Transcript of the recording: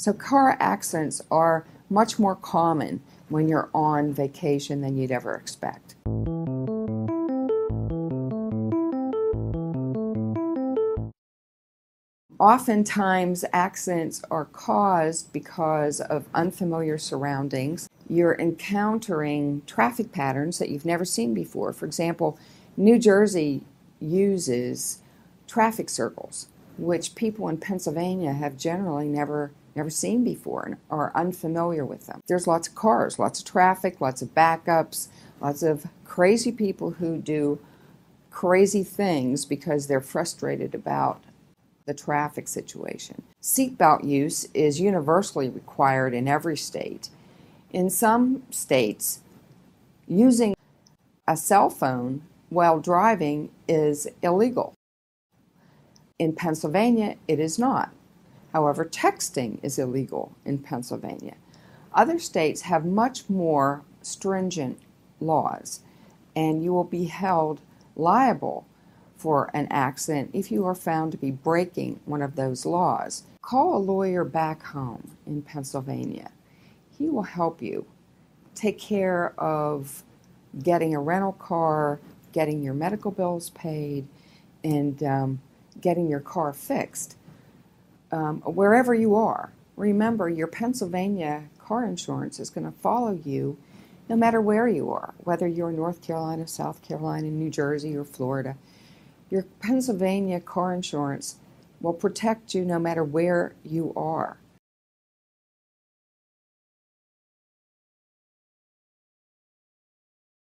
So car accidents are much more common when you're on vacation than you'd ever expect. Oftentimes, accidents are caused because of unfamiliar surroundings. You're encountering traffic patterns that you've never seen before. For example, New Jersey uses traffic circles, which people in Pennsylvania have generally never seen before and are unfamiliar with them. There's lots of cars, lots of traffic, lots of backups, lots of crazy people who do crazy things because they're frustrated about the traffic situation. Seatbelt use is universally required in every state. In some states, using a cell phone while driving is illegal. In Pennsylvania, it is not. However, texting is illegal in Pennsylvania. Other states have much more stringent laws, and you will be held liable for an accident if you are found to be breaking one of those laws. Call a lawyer back home in Pennsylvania. He will help you take care of getting a rental car, getting your medical bills paid, and getting your car fixed. Wherever you are, remember your Pennsylvania car insurance is going to follow you no matter where you are, whether you're in North Carolina, South Carolina, New Jersey, or Florida. Your Pennsylvania car insurance will protect you no matter where you are.